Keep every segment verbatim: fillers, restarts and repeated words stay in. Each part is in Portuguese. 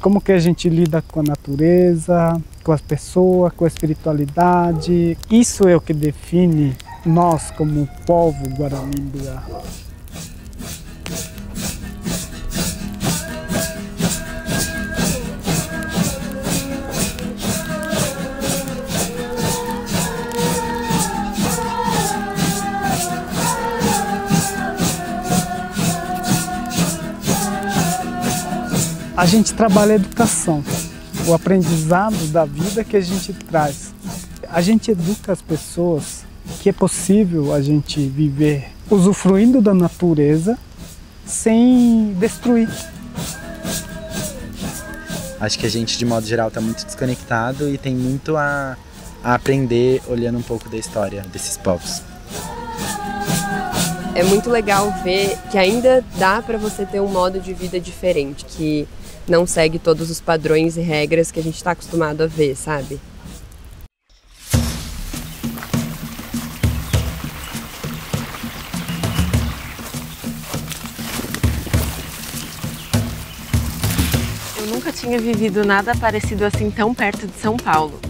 Como que a gente lida com a natureza, com as pessoas, com a espiritualidade. Isso é o que define nós como povo Guarani Mbya. A gente trabalha a educação, o aprendizado da vida que a gente traz. A gente educa as pessoas que é possível a gente viver usufruindo da natureza sem destruir. Acho que a gente, de modo geral, está muito desconectado e tem muito a, a aprender olhando um pouco da história desses povos. É muito legal ver que ainda dá para você ter um modo de vida diferente, que não segue todos os padrões e regras que a gente está acostumado a ver, sabe? Eu nunca tinha vivido nada parecido assim tão perto de São Paulo.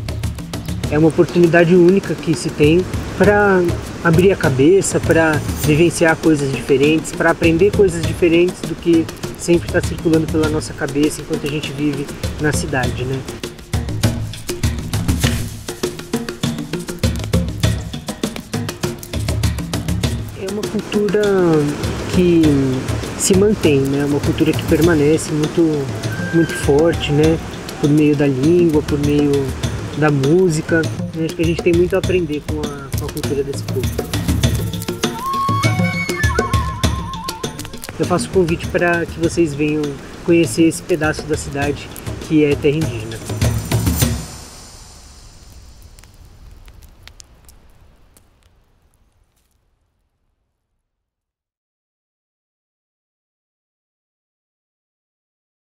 É uma oportunidade única que se tem para abrir a cabeça, para vivenciar coisas diferentes, para aprender coisas diferentes do que sempre está circulando pela nossa cabeça enquanto a gente vive na cidade, né? É uma cultura que se mantém, né? Uma cultura que permanece muito, muito forte, né? Por meio da língua, por meio da música. Eu acho que a gente tem muito a aprender com a, com a cultura desse povo. Eu faço o convite para que vocês venham conhecer esse pedaço da cidade que é terra indígena.